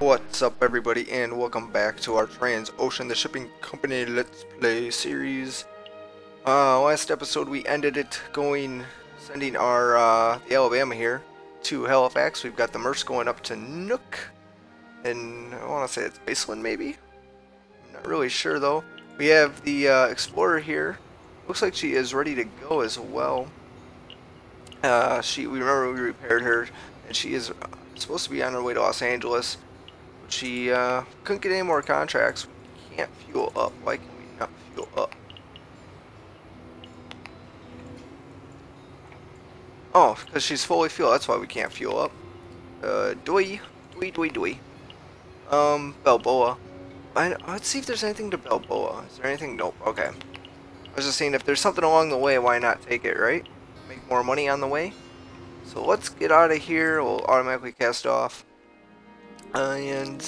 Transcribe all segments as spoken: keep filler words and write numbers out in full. What's up everybody, and welcome back to our Trans Ocean the Shipping Company Let's Play series. Uh, last episode we ended it going, sending our uh, the Alabama here to Halifax. We've got the Maersk going up to Nuuk, and I want to say it's Baseland maybe? I'm not really sure though. We have the uh, Explorer here. Looks like she is ready to go as well. Uh, she, we remember we repaired her, and she is supposed to be on her way to Los Angeles. She uh, couldn't get any more contracts. We can't fuel up. Why can we not fuel up? Oh, because she's fully fueled. That's why we can't fuel up. Uh, doi, doi, doi, doi. Um, Balboa. I, let's see if there's anything to Balboa. Is there anything? Nope. Okay. I was just saying, if there's something along the way, why not take it, right? Make more money on the way. So let's get out of here. We'll automatically cast off. Uh, and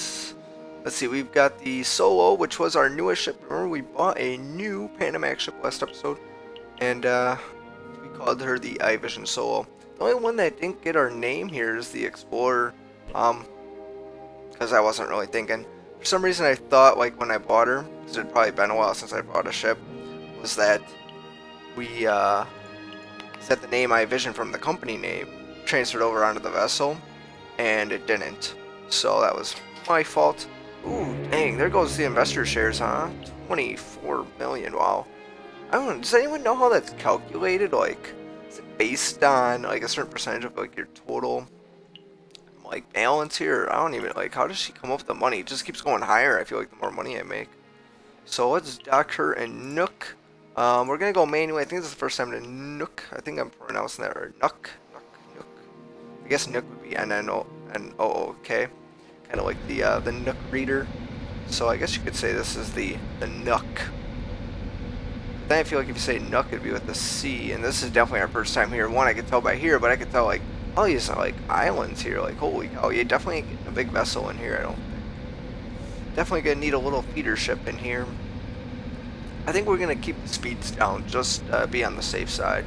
let's see, we've got the Solo, which was our newest ship. Remember, we bought a new Panamax ship last episode, and uh, we called her the iVision Solo. The only one that didn't get our name here is the Explorer, um, because I wasn't really thinking. For some reason, I thought, like, when I bought her, because it had probably been a while since I bought a ship, was that we uh, set the name iVision from the company name, transferred over onto the vessel, and it didn't. So that was my fault. Ooh, dang, there goes the investor shares, huh? twenty-four million, wow. I don't know, does anyone know how that's calculated? Like, is it based on, like, a certain percentage of, like, your total, like, balance here? I don't even, like, how does she come up with the money? It just keeps going higher, I feel like, the more money I make. So let's dock her in Nuuk. Um, we're gonna go manually. I think this is the first time to Nuuk. I think I'm pronouncing that right. Nuuk, Nuuk, Nuuk. I guess Nuuk would be N N O K. Kind of like the uh, the Nuuk reader, so I guess you could say this is the the Nuuk. But then I feel like if you say Nuuk, it'd be with the C, and this is definitely our first time here. One, I could tell by here, but I could tell like all these like islands here. Like holy cow, you definitely ain't getting a big vessel in here. I don't think. Definitely gonna need a little feeder ship in here. I think we're gonna keep the speeds down, just uh, be on the safe side.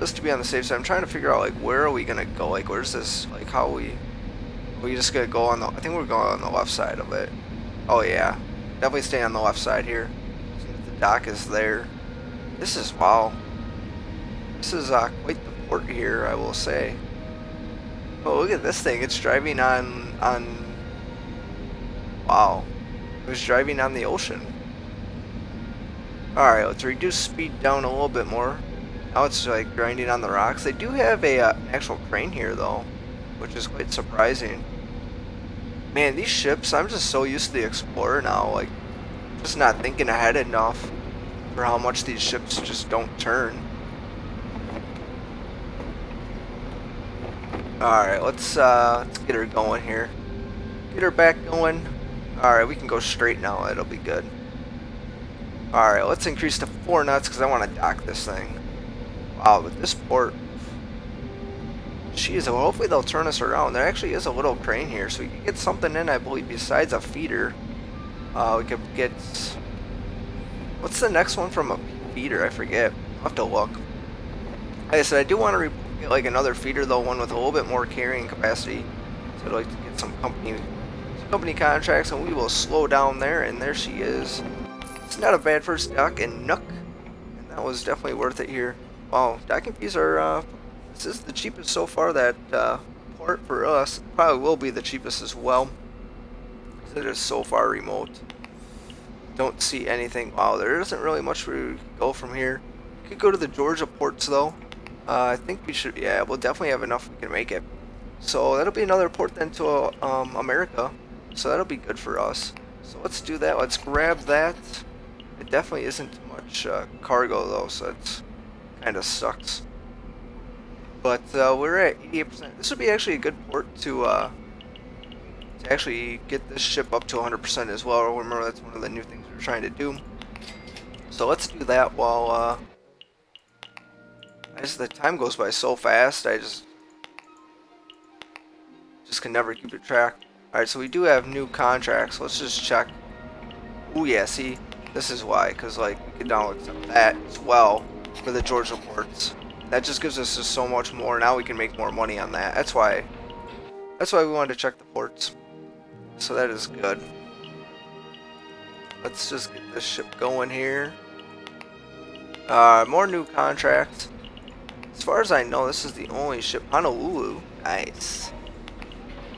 Just to be on the safe side. I'm trying to figure out like where are we gonna go? Like where's this? Like how we? We're just gonna go on the, I think we're going on the left side of it. Oh yeah, definitely stay on the left side here. The dock is there. This is, wow. This is uh, quite the port here, I will say. Oh, look at this thing, it's driving on, on, wow. It was driving on the ocean. All right, let's reduce speed down a little bit more. Now it's like grinding on the rocks. They do have a uh, actual crane here though, which is quite surprising. Man, these ships, I'm just so used to the Explorer now, like, just not thinking ahead enough for how much these ships just don't turn. Alright, let's, uh, let's get her going here. Get her back going. Alright, we can go straight now, it'll be good. Alright, let's increase to four knots, because I want to dock this thing. Wow, but this port... Jeez, well, hopefully they'll turn us around. There actually is a little crane here, so we can get something in, I believe, besides a feeder. Uh, we could get... What's the next one from a feeder? I forget. I'll have to look. Like I said, I do want to get like another feeder, though, one with a little bit more carrying capacity. So I'd like to get some company, some company contracts, and we will slow down there, and there she is. It's not a bad first dock in Nuuk, and that was definitely worth it here. Wow, docking fees are... Uh, This is the cheapest so far, that uh, port for us. Probably will be the cheapest as well, because it is so far remote. Don't see anything. Wow, there isn't really much where we can go from here. We could go to the Georgia ports though. Uh, I think we should, yeah, we'll definitely have enough we can make it. So that'll be another port then to uh, um, America. So that'll be good for us. So let's do that. Let's grab that. It definitely isn't much uh, cargo though, so it kind of sucks. But uh, we're at eighty-eight percent. This would be actually a good port to uh, to actually get this ship up to one hundred percent as well. Remember, that's one of the new things we're trying to do. So let's do that while uh, as the time goes by so fast, I just just can never keep it track. All right, so we do have new contracts. Let's just check. Oh yeah, see, this is why, because like we can download some of that as well for the Georgia ports. That just gives us just so much more. Now we can make more money on that. That's why That's why we wanted to check the ports. So that is good. Let's just get this ship going here. Uh, more new contracts. As far as I know, this is the only ship. Honolulu. Nice.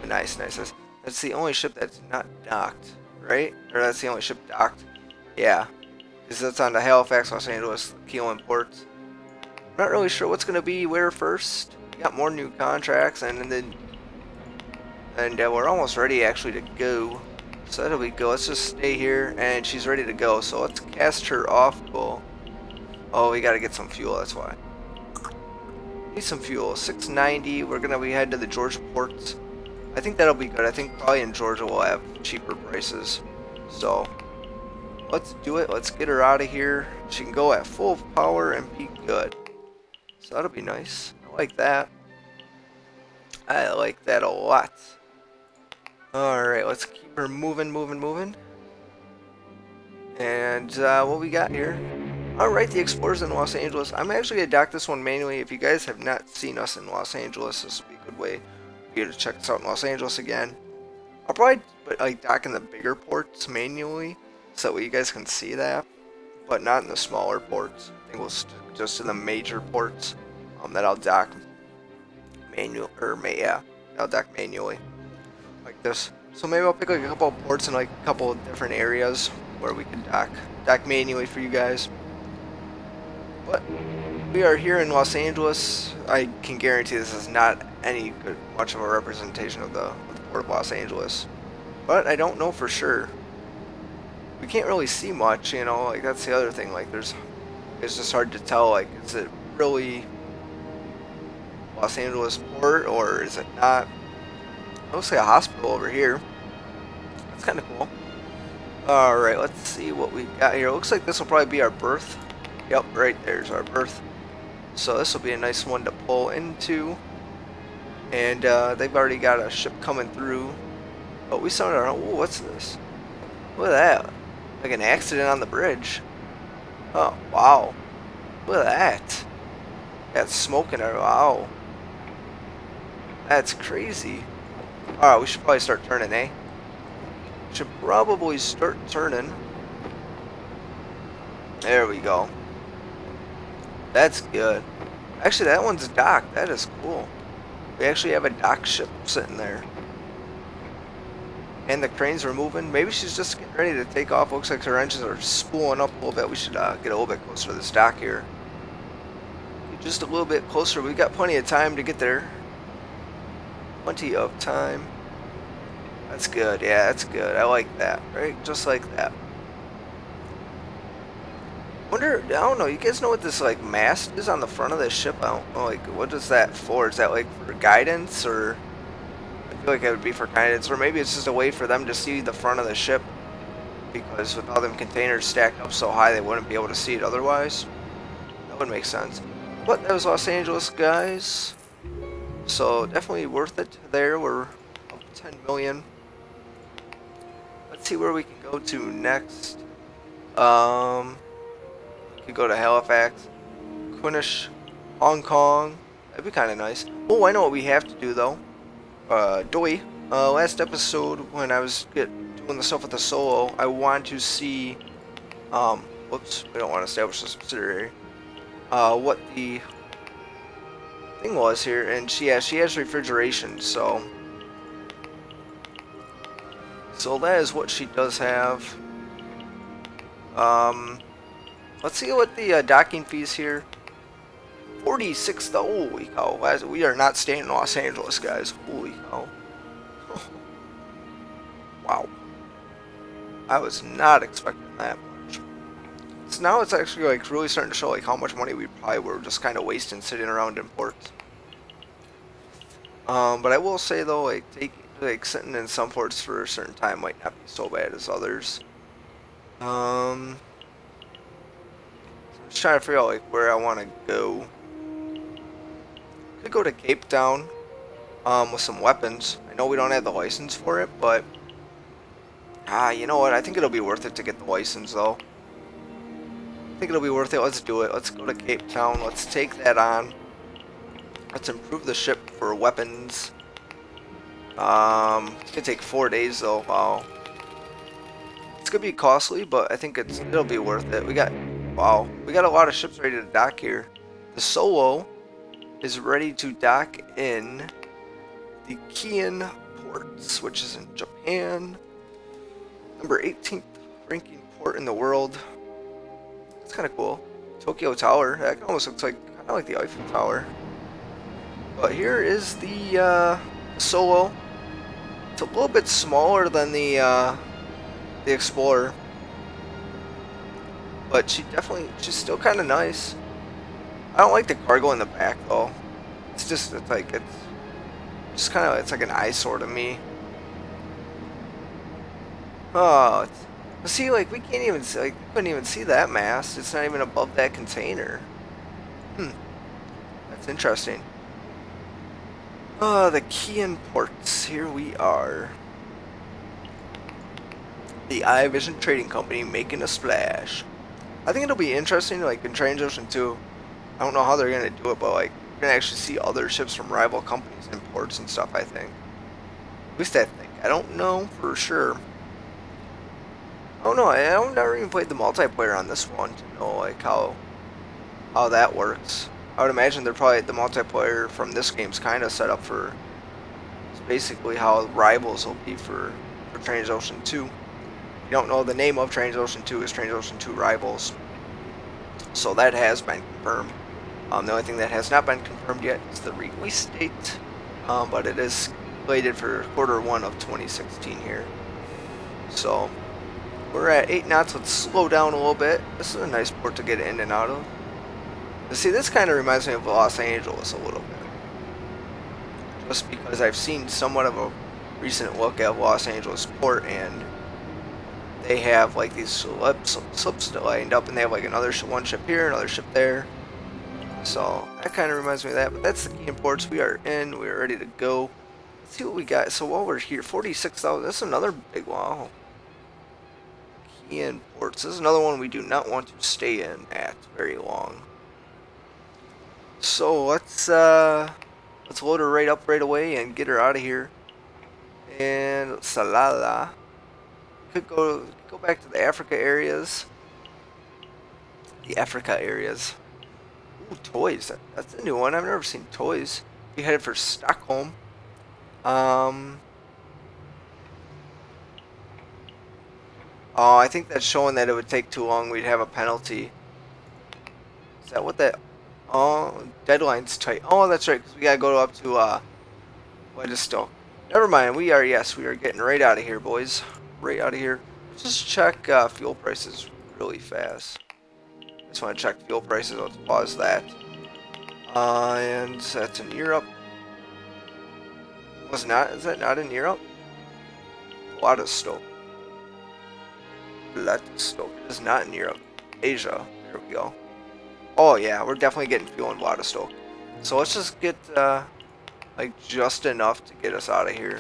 Nice, nice, nice. That's the only ship that's not docked, right? Or that's the only ship docked. Yeah. Because that's on the Halifax, Los Angeles, Keyan ports. I'm not really sure what's going to be where first. We got more new contracts, and then and uh, we're almost ready actually to go. So that'll be good. Let's just stay here, and she's ready to go. So let's cast her off goal. Oh, we got to get some fuel, that's why. Need some fuel. six ninety. We're going to be heading to the Georgia ports. I think that'll be good. I think probably in Georgia we'll have cheaper prices. So let's do it. Let's get her out of here. She can go at full power and be good. So that'll be nice. I like that. I like that a lot. Alright, let's keep her moving, moving, moving. And uh, what we got here? Alright, the Explorer's in Los Angeles. I'm actually going to dock this one manually. If you guys have not seen us in Los Angeles, this would be a good way for you to check us out in Los Angeles again. I'll probably put, like, dock in the bigger ports manually, so that way you guys can see that, but not in the smaller ports. I think we'll stick just in the major ports um, that I'll dock manual or may yeah, I'll dock manually like this. So maybe I'll pick like a couple of ports in like a couple of different areas where we can dock dock manually for you guys. But we are here in Los Angeles. I can guarantee this is not any good much of a representation of the, of the Port of Los Angeles, but I don't know for sure. We can't really see much, you know, like that's the other thing, like there's it's just hard to tell, like is it really Los Angeles port or is it not? Looks like a hospital over here. That's kind of cool. Alright, let's see what we got here. Looks like this will probably be our berth. Yep, right there's our berth. So this will be a nice one to pull into. And uh, they've already got a ship coming through. Oh, we saw our. Ooh, what's this? Look at that. Like an accident on the bridge. Oh, wow. Look at that. That's smoke in our. Wow. That's crazy. Alright, we should probably start turning, eh? Should probably start turning. There we go. That's good. Actually, that one's docked. That is cool. We actually have a dock ship sitting there. And the cranes are moving. Maybe she's just getting ready to take off. Looks like her engines are spooling up a little bit. We should uh, get a little bit closer to this dock here. Just a little bit closer. We've got plenty of time to get there. Plenty of time. That's good. Yeah, that's good. I like that. Right? Just like that. Wonder, I don't know. You guys know what this, like, mast is on the front of this ship? I don't know. Like, what is that for? Is that, like, for guidance? Or I feel like it would be for guidance. Or maybe it's just a way for them to see the front of the ship. Because with all them containers stacked up so high, they wouldn't be able to see it otherwise. That would make sense. But that was Los Angeles, guys. So definitely worth it. There we're up ten million. Let's see where we can go to next. Um, we could go to Halifax, Quinish, Hong Kong. That'd be kind of nice. Oh, I know what we have to do though. Uh, Doi. Uh, last episode when I was get, doing the stuff with the solo, I wanted to see. Um, whoops, we don't want to establish a subsidiary. Uh, what the thing was here, and she has she has refrigeration, so so that is what she does have. Um, let's see what the uh, docking fees here. Forty-six. Holy cow! We are not staying in Los Angeles, guys. Holy cow! Wow, I was not expecting that. So now it's actually like really starting to show like how much money we probably were just kind of wasting sitting around in ports. Um, but I will say though, like take, like sitting in some ports for a certain time might not be so bad as others. Um, so I'm just trying to figure out like where I want to go. Could go to Cape Town um, with some weapons. I know we don't have the license for it, but ah, you know what? I think it'll be worth it to get the license though. I think it'll be worth it. Let's do it. Let's go to Cape Town. Let's take that on. Let's improve the ship for weapons. Um, it's gonna take four days though. Wow, it's gonna be costly, but I think it's it'll be worth it. We got wow, we got a lot of ships ready to dock here. The Solo is ready to dock in the Keyan ports, which is in Japan. Number eighteenth ranking port in the world. It's kind of cool. Tokyo Tower. That almost looks like kind of like the Eiffel Tower. But here is the uh, Solo. It's a little bit smaller than the uh, the Explorer, but she definitely she's still kind of nice. I don't like the cargo in the back though. It's just it's like it's just kind of it's like an eyesore to me. Oh, it's, see, like we can't even see, like we couldn't even see that mast. It's not even above that container. Hmm, that's interesting. Uh, the Keyan ports, here we are. The iVision Trading Company making a splash. I think it'll be interesting, like in TransOcean Two. I don't know how they're gonna do it, but like we're gonna actually see other ships from rival companies and ports and stuff, I think. At least I think. I don't know for sure. Oh no, I don't never even played the multiplayer on this one to know like how how that works. I would imagine they're probably the multiplayer from this game's kind of set up for. It's basically how rivals will be for, for TransOcean Two. If you don't know, the name of TransOcean Two is TransOcean Two Rivals. So that has been confirmed. Um, the only thing that has not been confirmed yet is the release date, um, but it is slated for quarter one of twenty sixteen here. So we're at eight knots. Let's slow down a little bit. This is a nice port to get in and out of. See, this kind of reminds me of Los Angeles a little bit, just because I've seen somewhat of a recent look at Los Angeles port, and they have like these slips, slips lined up, and they have like another sh one ship here, another ship there. So that kind of reminds me of that. But that's the Keyan ports. We are in. We are ready to go. Let's see what we got. So while we're here, forty-six thousand. That's another big wow. Keyan ports. This is another one we do not want to stay in at very long. So let's uh, let's load her right up right away and get her out of here. And Salala could go go back to the Africa areas. The Africa areas. Ooh, toys. That, that's a new one. I've never seen toys. We headed for Stockholm. Um. Oh, I think that's showing that it would take too long. We'd have a penalty. Is that what that? Oh, deadline's tight. Oh, that's right, because we gotta go up to uh, Vladivostok. Never mind, we are, yes, we are getting right out of here, boys. Right out of here. Let's just check uh, fuel prices really fast. Just want to check fuel prices. Let's pause that. Uh, and that's in Europe. Was not? Is that not in Europe? Vladivostok. Vladivostok is not in Europe. Asia. There we go. Oh yeah, we're definitely getting fuel in Vladivostok. So let's just get uh, like just enough to get us out of here,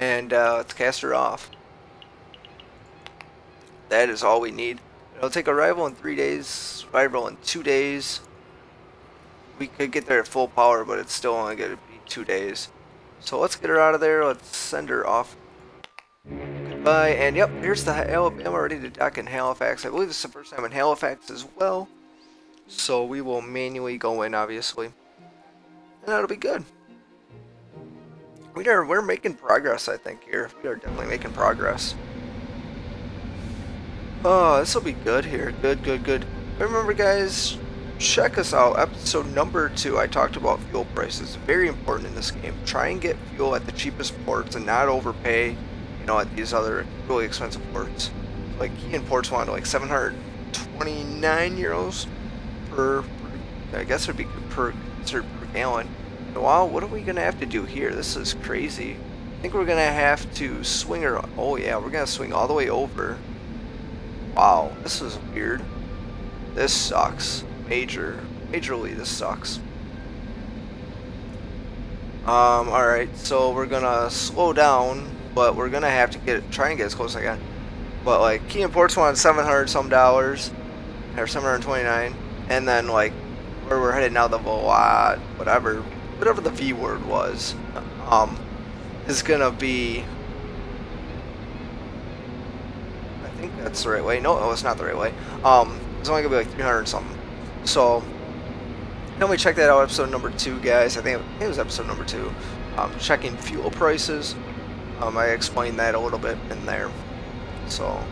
and uh, let's cast her off. That is all we need. It'll take arrival in three days. Arrival in two days. We could get there at full power, but it's still only going to be two days. So let's get her out of there. Let's send her off. Goodbye. And yep, here's the Alabama ready to dock in Halifax. I believe this is the first time in Halifax as well. So we will manually go in, obviously, and that'll be good. We are we're making progress, I think. Here we are definitely making progress. Oh, this will be good here. Good, good, good. Remember, guys, check us out. Episode number two. I talked about fuel prices. Very important in this game. Try and get fuel at the cheapest ports and not overpay. You know, at these other really expensive ports. Like Keyan ports wanted like seven hundred twenty-nine euros. Per, I guess it would be per, per gallon. Wow, what are we gonna have to do here? This is crazy. I think we're gonna have to swing her. Oh yeah, we're gonna swing all the way over. Wow, this is weird. This sucks. Major, majorly, this sucks. Um, all right, so we're gonna slow down, but we're gonna have to get try and get as close as I can. But like Keyan ports wanted seven hundred some dollars, or seven hundred twenty nine. And then, like, where we're headed now, the Vlad, whatever, whatever the V word was, um, is gonna be, I think that's the right way. No, no, it's not the right way. Um, it's only gonna be like three hundred something. So help me check that out. Episode number two, guys. I think it was episode number two. Um, checking fuel prices. Um, I explained that a little bit in there. So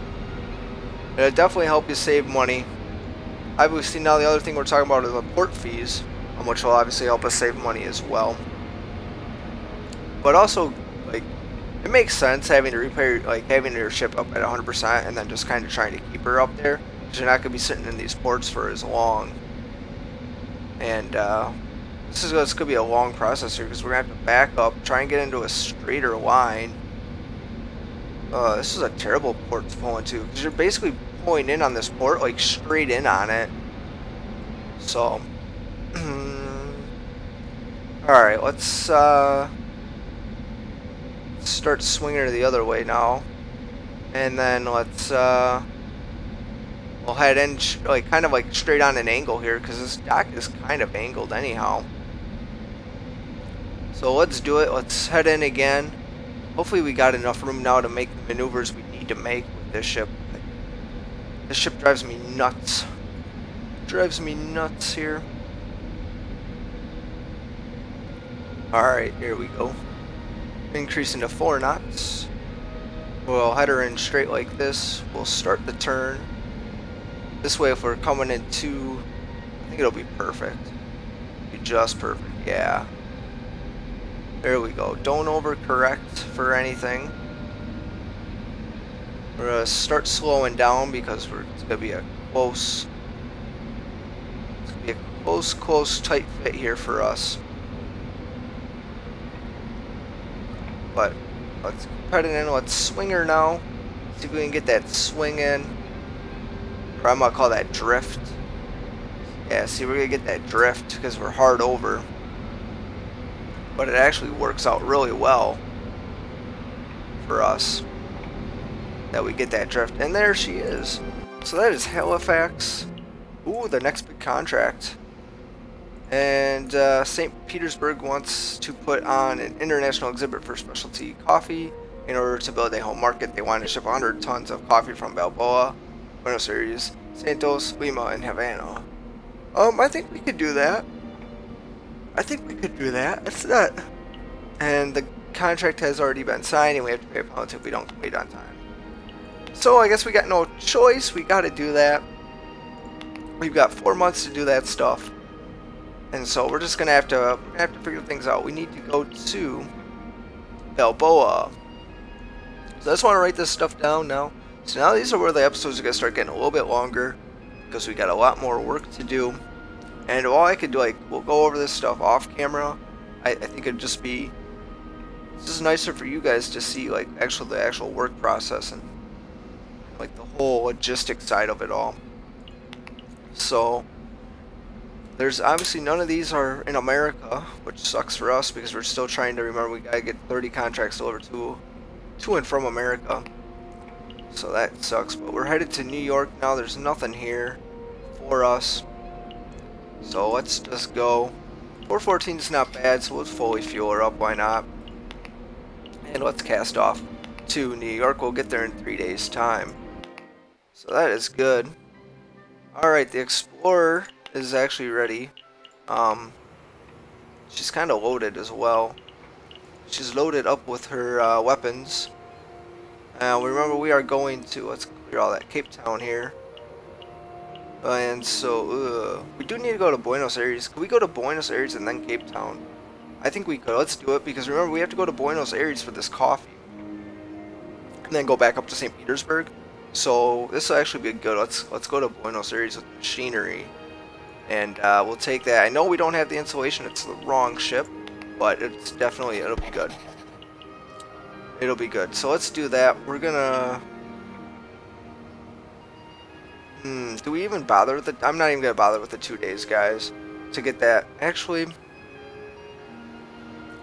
it'll definitely help you save money. Obviously, now the other thing we're talking about is the port fees, um, which will obviously help us save money as well. But also, like, it makes sense having to repair, like, having your ship up at one hundred percent and then just kind of trying to keep her up there, because you're not going to be sitting in these ports for as long. And uh, this is this could be a long process here, because we're going to have to back up, try and get into a straighter line. Uh, this is a terrible port to pull into, because you're basically pulling in on this port, like, straight in on it. So, alright, let's, uh... start swinging her the other way now, and then let's uh we'll head in like kind of like straight on an angle here, because this dock is kind of angled anyhow. So let's do it. Let's head in again. Hopefully we got enough room now to make the maneuvers we need to make with this ship. This ship drives me nuts. Drives me nuts here. Alright, here we go. Increasing to four knots. We'll head her in straight like this. We'll start the turn this way. If we're coming in two, I think it'll be perfect. It'll be just perfect. Yeah, there we go. Don't overcorrect for anything. We're gonna start slowing down, because we're it's gonna be a close it's gonna be a close close tight fit here for us. But let's cut it in. Let's swing her now. See if we can get that swing in. Or I'm going to call that drift. Yeah, see, we're going to get that drift because we're hard over. But it actually works out really well for us that we get that drift. And there she is. So that is Halifax. Ooh, the next big contract. And uh, Saint Petersburg wants to put on an international exhibit for specialty coffee. In order to build a home market, they want to ship one hundred tons of coffee from Balboa, Buenos Aires, Santos, Lima, and Havana. Um, I think we could do that. I think we could do that. That's that. And the contract has already been signed, and we have to pay a penalty if we don't complete on time. So I guess we got no choice. We got to do that. We've got four months to do that stuff. And so we're just gonna have to uh, have to figure things out. We need to go to Balboa. So I just want to write this stuff down now. So now these are where the episodes are gonna start getting a little bit longer, because we got a lot more work to do. And all I could do, like, we'll go over this stuff off camera. I, I think it'd just be, this is nicer for you guys to see, like, actual the actual work process and like the whole logistics side of it all. So. There's obviously none of these are in America, which sucks for us, because we're still trying to remember we gotta get thirty contracts delivered to, to and from America. So that sucks, but we're headed to New York now. There's nothing here for us. So let's just go. four fourteen is not bad, so we'll fully fuel her up, why not? And let's cast off to New York. We'll get there in three days time. So that is good. Alright, the Explorer is actually ready. Um, she's kind of loaded as well. She's loaded up with her uh, weapons. Uh, remember, we are going to, let's clear all that Cape Town here. Uh, and so uh, we do need to go to Buenos Aires. Can we go to Buenos Aires and then Cape Town? I think we could. Let's do it, because remember, we have to go to Buenos Aires for this coffee, and then go back up to Saint Petersburg. So this will actually be good. Let's let's go to Buenos Aires with machinery. And uh, we'll take that. I know we don't have the insulation. It's the wrong ship. But it's definitely, it'll be good. It'll be good. So let's do that. We're gonna... Hmm, do we even bother with it? I'm not even gonna bother with the two days, guys. To get that. Actually...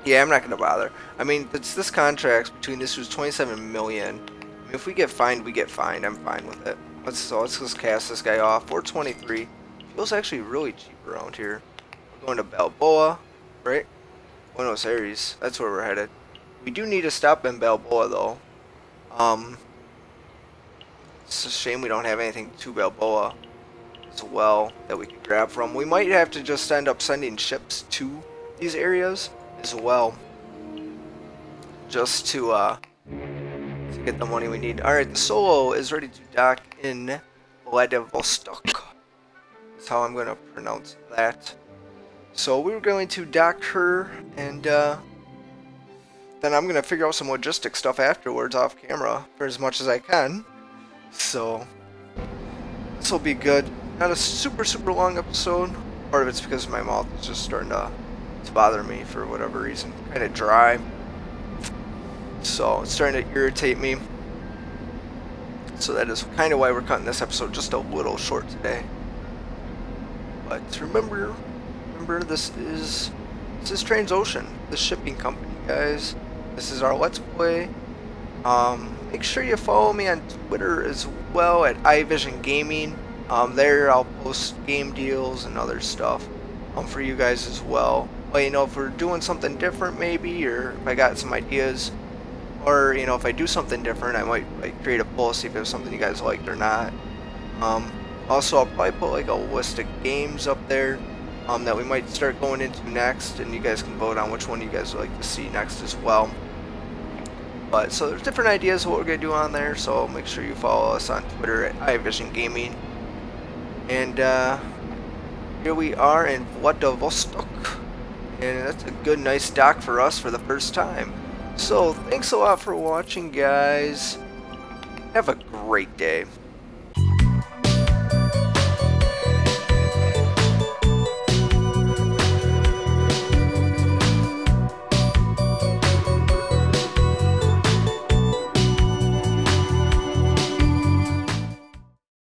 Yeah, I'm not gonna bother. I mean, it's this contract between this was twenty-seven million. I mean, if we get fined, we get fined. I'm fine with it. Let's, so let's just cast this guy off. four twenty-three. Fuel's actually really cheap around here. We're going to Balboa, right? Buenos Aires. That's where we're headed. We do need to stop in Balboa, though. Um, it's a shame we don't have anything to Balboa as well that we could grab from. We might have to just end up sending ships to these areas as well, just to, uh, to get the money we need. Alright, the Solo is ready to dock in Vladivostok. That's how I'm going to pronounce that. So we're going to dock her, and uh, then I'm going to figure out some logistic stuff afterwards off camera for as much as I can. So this will be good. Not a super, super long episode. Part of it's because my mouth is just starting to, to bother me for whatever reason. Kind of dry. So it's starting to irritate me. So that is kind of why we're cutting this episode just a little short today. But remember, remember this is this is TransOcean, the shipping company, guys. This is our Let's Play. Um, make sure you follow me on Twitter as well at i Vision Gaming. Um, there I'll post game deals and other stuff um, for you guys as well. But you know, if we're doing something different maybe, or if I got some ideas, or you know, if I do something different, I might like create a poll, see if there's something you guys liked or not. Um, also, I'll probably put like a list of games up there um, that we might start going into next, and you guys can vote on which one you guys would like to see next as well. But so there's different ideas of what we're gonna do on there. So make sure you follow us on Twitter at i Vision Gaming. And uh, here we are in Vladivostok, and that's a good, nice dock for us for the first time. So thanks a lot for watching, guys. Have a great day.